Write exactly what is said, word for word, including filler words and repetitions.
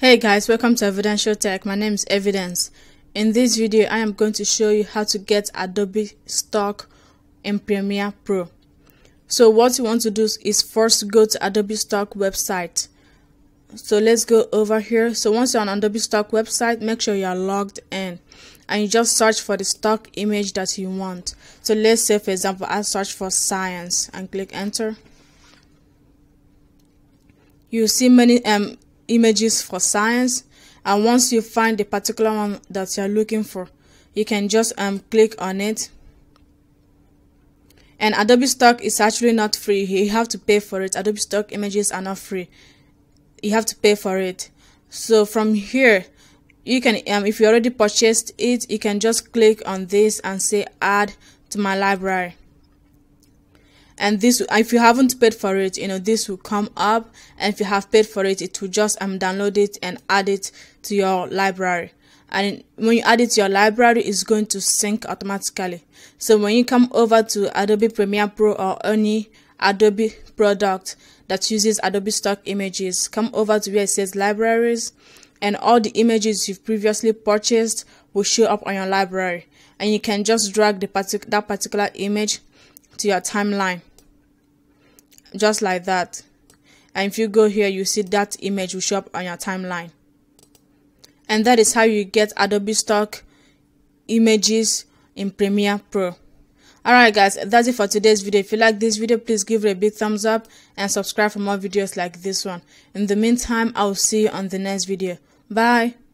Hey guys, welcome to Evidential Tech. My name is Evidence. In this video, I am going to show you how to get Adobe stock in Premiere Pro. So what you want to do is first go to Adobe stock website. So let's go over here. So once you're on Adobe stock website, make sure you are logged in and you just search for the stock image that you want. So let's say, for example, I search for science and click enter. You see many um. images for science, and once you find the particular one that you are looking for, you can just um click on it. And Adobe stock is actually not free. You have to pay for it. Adobe stock images are not free. You have to pay for it. So from here, you can um if you already purchased it, you can just click on this and say add to my library. And this, if you haven't paid for it, you know, this will come up, and if you have paid for it, it will just um download it and add it to your library. And when you add it to your library, it's going to sync automatically. So when you come over to Adobe Premiere Pro or any Adobe product that uses Adobe stock images, come over to where it says libraries, and all the images you've previously purchased will show up on your library, and you can just drag the partic that particular image to your timeline, just like that. And if you go here, you see that image will show up on your timeline. And that is how you get Adobe stock images in Premiere Pro. Alright guys, that's it for today's video. If you like this video, please give it a big thumbs up and subscribe for more videos like this one. In the meantime, I will see you on the next video. Bye.